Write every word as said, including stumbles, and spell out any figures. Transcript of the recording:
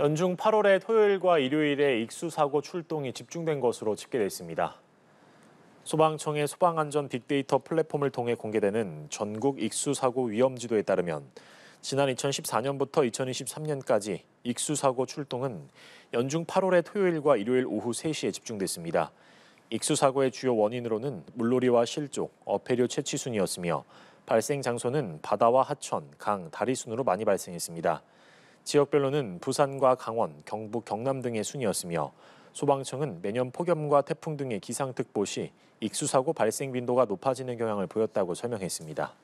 연중 팔월에 토요일과 일요일에 익수사고 출동이 집중된 것으로 집계됐습니다. 소방청의 소방안전 빅데이터 플랫폼을 통해 공개되는 전국 익수사고 위험지도에 따르면 지난 이천십사 년부터 이천이십삼 년까지 익수사고 출동은 연중 팔월의 토요일과 일요일 오후 세 시에 집중됐습니다. 익수사고의 주요 원인으로는 물놀이와 실족, 어패류 채취 순이었으며 발생 장소는 바다와 하천, 강, 다리 순으로 많이 발생했습니다. 지역별로는 부산과 강원, 경북, 경남 등의 순이었으며 소방청은 매년 폭염과 태풍 등의 기상특보 시 익수사고 발생 빈도가 높아지는 경향을 보였다고 설명했습니다.